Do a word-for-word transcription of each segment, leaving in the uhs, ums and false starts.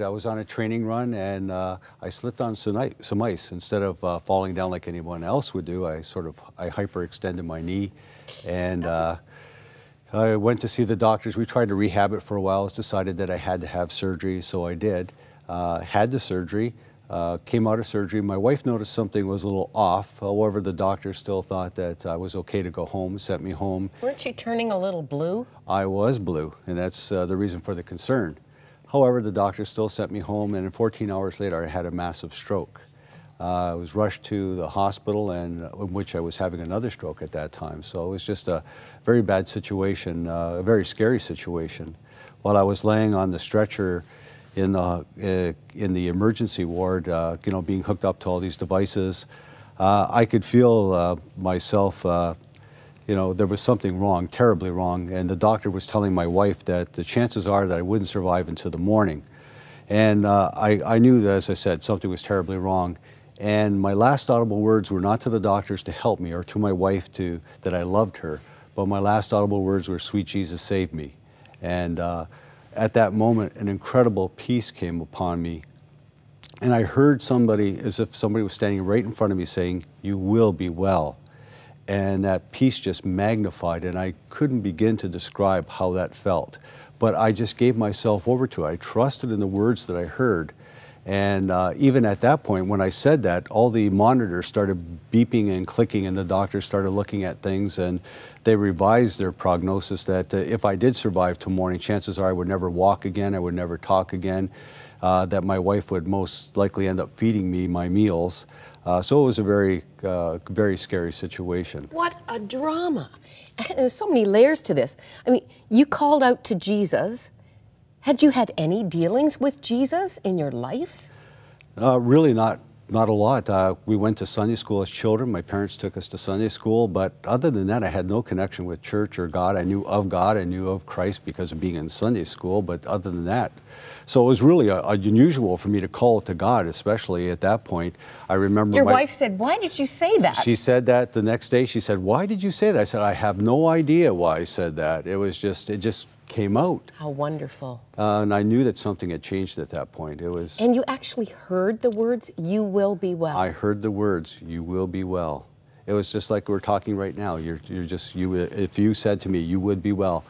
I was on a training run and uh, I slipped on some ice. Instead of uh, falling down like anyone else would do, I sort of I hyperextended my knee, and uh, I went to see the doctors. We tried to rehab it for a while. It's decided that I had to have surgery, so I did. Uh, had the surgery, uh, came out of surgery. My wife noticed something was a little off. However, the doctor still thought that I was okay to go home, sent me home. Weren't you turning a little blue? I was blue, and that's uh, the reason for the concern. However, the doctor still sent me home, and fourteen hours later I had a massive stroke. Uh, I was rushed to the hospital, and in which I was having another stroke at that time. So it was just a very bad situation, uh, a very scary situation. While I was laying on the stretcher in the, uh, in the emergency ward, uh, you know, being hooked up to all these devices, uh, I could feel uh, myself uh, you know, there was something wrong, terribly wrong, and the doctor was telling my wife that the chances are that I wouldn't survive until the morning. And uh, I, I knew that, as I said, something was terribly wrong. And my last audible words were not to the doctors to help me or to my wife to, that I loved her, but my last audible words were, "Sweet Jesus, save me." And uh, at that moment, an incredible peace came upon me. And I heard somebody, as if somebody was standing right in front of me, saying, "You will be well." And that peace just magnified, and I couldn't begin to describe how that felt. But I just gave myself over to it. I trusted in the words that I heard. And uh, even at that point, when I said that, all the monitors started beeping and clicking, and the doctors started looking at things, and they revised their prognosis that uh, if I did survive till morning, chances are I would never walk again, I would never talk again, uh, that my wife would most likely end up feeding me my meals. Uh, so it was a very, uh, very scary situation. What a drama. There's so many layers to this. I mean, you called out to Jesus. Had you had any dealings with Jesus in your life? Uh, really not, not a lot. Uh, we went to Sunday school as children. My parents took us to Sunday school, but other than that, I had no connection with church or God. I knew of God, I knew of Christ because of being in Sunday school, but other than that. So it was really uh, unusual for me to call to God, especially at that point. I remember Your my, wife said, "Why did you say that?" She said that the next day. She said, "Why did you say that?" I said, "I have no idea why I said that. It was just, it just came out." How wonderful. Uh, and I knew that something had changed at that point. It was. And you actually heard the words, "You will be well." I heard the words, "You will be well." It was just like we're talking right now. You're, you're just, you, if you said to me, "You would be well,"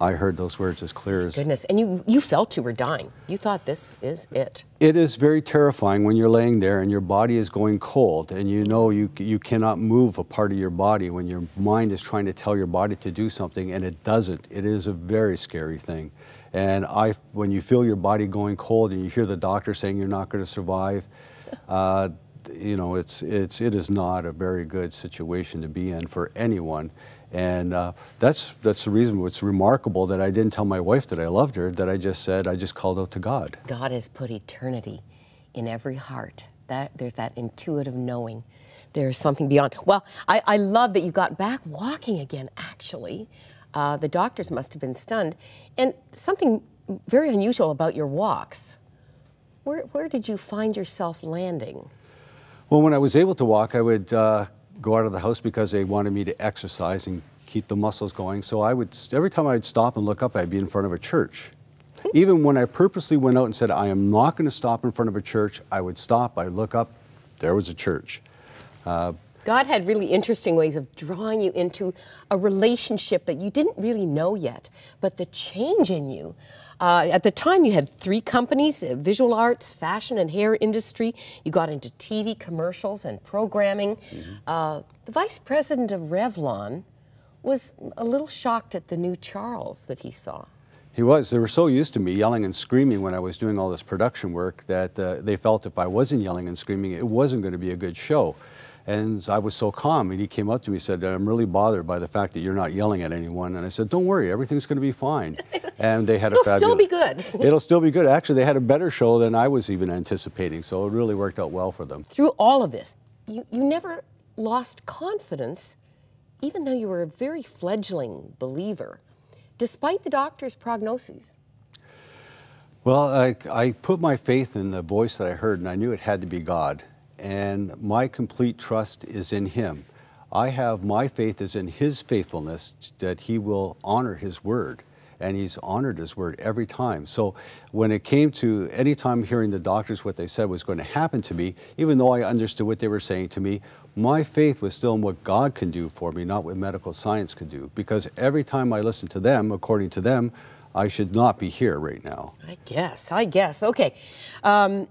I heard those words as clear as... Goodness, and you, you felt you were dying. You thought, this is it. It is very terrifying when you're laying there and your body is going cold, and you know you, you cannot move a part of your body when your mind is trying to tell your body to do something and it doesn't. It is a very scary thing. And I, when you feel your body going cold and you hear the doctor saying you're not going to survive, uh, you know, it's, it's, it is not a very good situation to be in for anyone. And uh, that's, that's the reason it's remarkable that I didn't tell my wife that I loved her, that I just said, I just called out to God. God has put eternity in every heart. That, there's that intuitive knowing. There's something beyond. Well, I, I love that you got back walking again, actually. Uh, the doctors must have been stunned. And something very unusual about your walks. Where, where did you find yourself landing? Well, when I was able to walk, I would uh, go out of the house because they wanted me to exercise and keep the muscles going. So I would, every time I'd stop and look up, I'd be in front of a church. Even when I purposely went out and said, I am not going to stop in front of a church, I would stop, I'd look up, there was a church. Uh, God had really interesting ways of drawing you into a relationship that you didn't really know yet, but the change in you. Uh, at the time, you had three companies, uh, visual arts, fashion, and hair industry. You got into T V commercials and programming. Mm-hmm. uh, the vice president of Revlon was a little shocked at the new Charles that he saw. He was. They were so used to me yelling and screaming when I was doing all this production work that uh, they felt if I wasn't yelling and screaming, it wasn't going to be a good show. And I was so calm, and he came up to me and said, I'm really bothered by the fact that you're not yelling at anyone. And I said, don't worry, everything's going to be fine. And they had a fabulous... It'll still be good. It'll still be good. Actually, they had a better show than I was even anticipating, so it really worked out well for them. Through all of this, you, you never lost confidence, even though you were a very fledgling believer, despite the doctor's prognoses. Well, I, I put my faith in the voice that I heard, and I knew it had to be God. And my complete trust is in Him. I have, my faith is in His faithfulness, that He will honor His word. and he's honored his word every time. So when it came to any time hearing the doctors, what they said was going to happen to me, even though I understood what they were saying to me, my faith was still in what God can do for me, not what medical science could do. Because every time I listened to them, according to them, I should not be here right now. I guess, I guess. Okay. Um,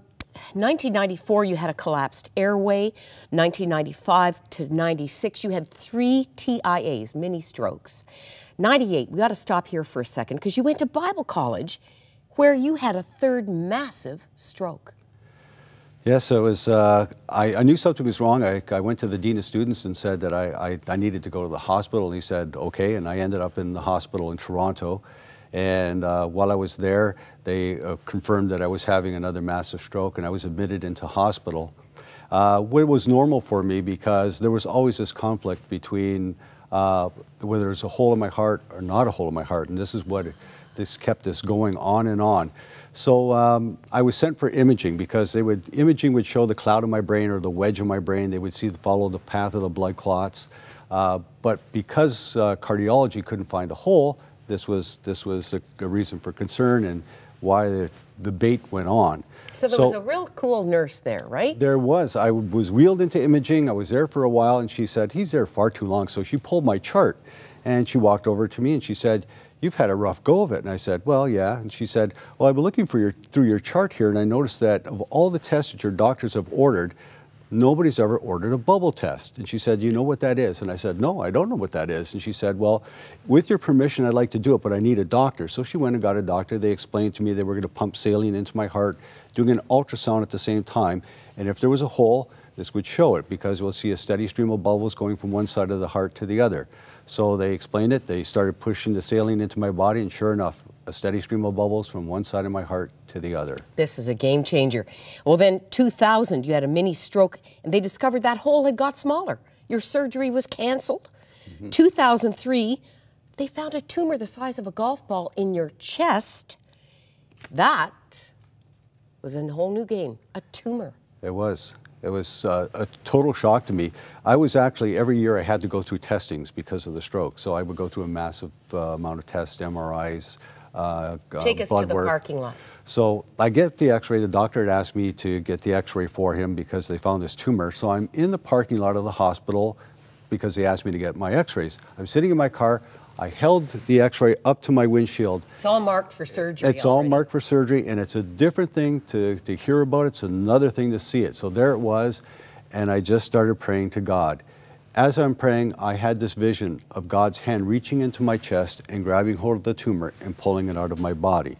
nineteen ninety-four, you had a collapsed airway. nineteen ninety-five to ninety-six, you had three T I As, mini strokes. ninety-eight, we got to stop here for a second, because you went to Bible college where you had a third massive stroke. Yes, it was, uh, I, I knew something was wrong. I, I went to the dean of students and said that I, I, I needed to go to the hospital. And he said, okay, and I ended up in the hospital in Toronto. And uh, while I was there, they uh, confirmed that I was having another massive stroke, and I was admitted into hospital. Uh, what was normal for me, because there was always this conflict between uh, whether there's a hole in my heart or not a hole in my heart, and this is what this kept this going on and on. So um, I was sent for imaging, because they would imaging would show the cloud in my brain or the wedge in my brain. They would see follow the path of the blood clots, uh, but because uh, cardiology couldn't find a hole. This was, this was a, a reason for concern and why the debate went on. So there so, was a real cool nurse there, right? There was. I was wheeled into imaging. I was there for a while, and she said, he's there far too long. So she pulled my chart, and she walked over to me, and she said, you've had a rough go of it. And I said, well, yeah. And she said, well, I've been looking for your, through your chart here, and I noticed that of all the tests that your doctors have ordered, nobody's ever ordered a bubble test. And she said, you know what that is? And I said, no, I don't know what that is. And she said, well, with your permission, I'd like to do it, but I need a doctor. So she went and got a doctor. They explained to me they were going to pump saline into my heart, doing an ultrasound at the same time. And if there was a hole, this would show it, because we'll see a steady stream of bubbles going from one side of the heart to the other. So they explained it. They started pushing the saline into my body, and sure enough, a steady stream of bubbles from one side of my heart to the other. This is a game changer. Well, then two thousand, you had a mini stroke, and they discovered that hole had got smaller. Your surgery was canceled. Mm-hmm. two thousand three, they found a tumor the size of a golf ball in your chest. That was a whole new game, a tumor. It was. It was uh, a total shock to me. I was actually, every year I had to go through testings because of the stroke. So I would go through a massive uh, amount of tests, M R Is, uh, Take uh, us blood to the work. Parking lot. So I get the x-ray. The doctor had asked me to get the x-ray for him because they found this tumor. So I'm in the parking lot of the hospital because they asked me to get my x-rays. I'm sitting in my car. I held the x-ray up to my windshield. It's all marked for surgery. It's already. all marked for surgery, and it's a different thing to, to hear about it. It's another thing to see it. So there it was, and I just started praying to God. As I'm praying, I had this vision of God's hand reaching into my chest and grabbing hold of the tumor and pulling it out of my body.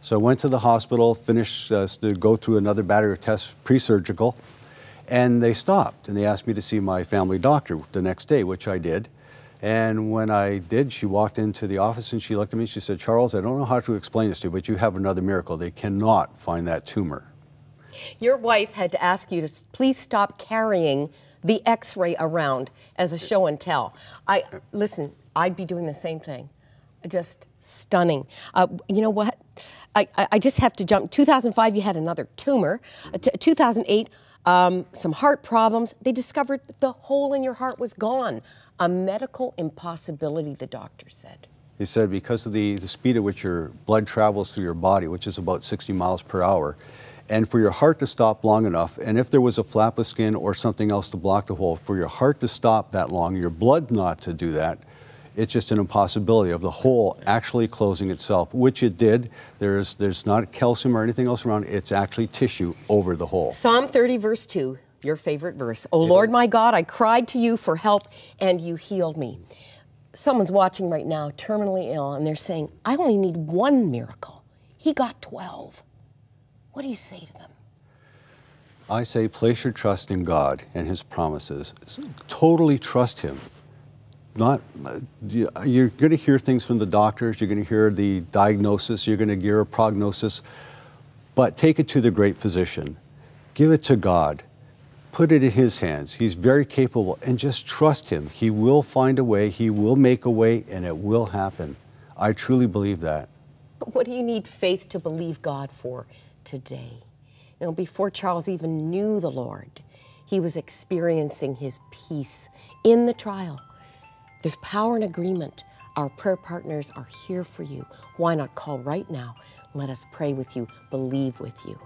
So I went to the hospital, finished uh, to go through another battery of tests, pre-surgical, and they stopped, and they asked me to see my family doctor the next day, which I did. And when I did, she walked into the office and she looked at me and she said, Charles, I don't know how to explain this to you, but you have another miracle. They cannot find that tumor. Your wife had to ask you to please stop carrying the x-ray around as a show and tell. I, listen, I'd be doing the same thing. Just stunning. Uh, you know what? I, I just have to jump. two thousand five, you had another tumor. two thousand eight, Um, some heart problems. They discovered the hole in your heart was gone. A medical impossibility, the doctor said. He said because of the, the speed at which your blood travels through your body, which is about sixty miles per hour, and for your heart to stop long enough, and if there was a flap of skin or something else to block the hole, for your heart to stop that long, your blood not to do that, it's just an impossibility of the hole actually closing itself, which it did. There's, there's not calcium or anything else around. It's actually tissue over the hole. Psalm thirty, verse two, your favorite verse. Oh, yeah. Lord, my God, I cried to you for help, and you healed me. Someone's watching right now, terminally ill, and they're saying, I only need one miracle. He got twelve. What do you say to them? I say, place your trust in God and his promises. Totally trust him. Not, you're going to hear things from the doctors, you're going to hear the diagnosis, you're going to hear a prognosis, but take it to the great physician. Give it to God. Put it in his hands. He's very capable, and just trust him. He will find a way, he will make a way, and it will happen. I truly believe that. But what do you need faith to believe God for today? You know, before Charles even knew the Lord, he was experiencing his peace in the trial. There's power in agreement. Our prayer partners are here for you. Why not call right now? Let us pray with you, believe with you.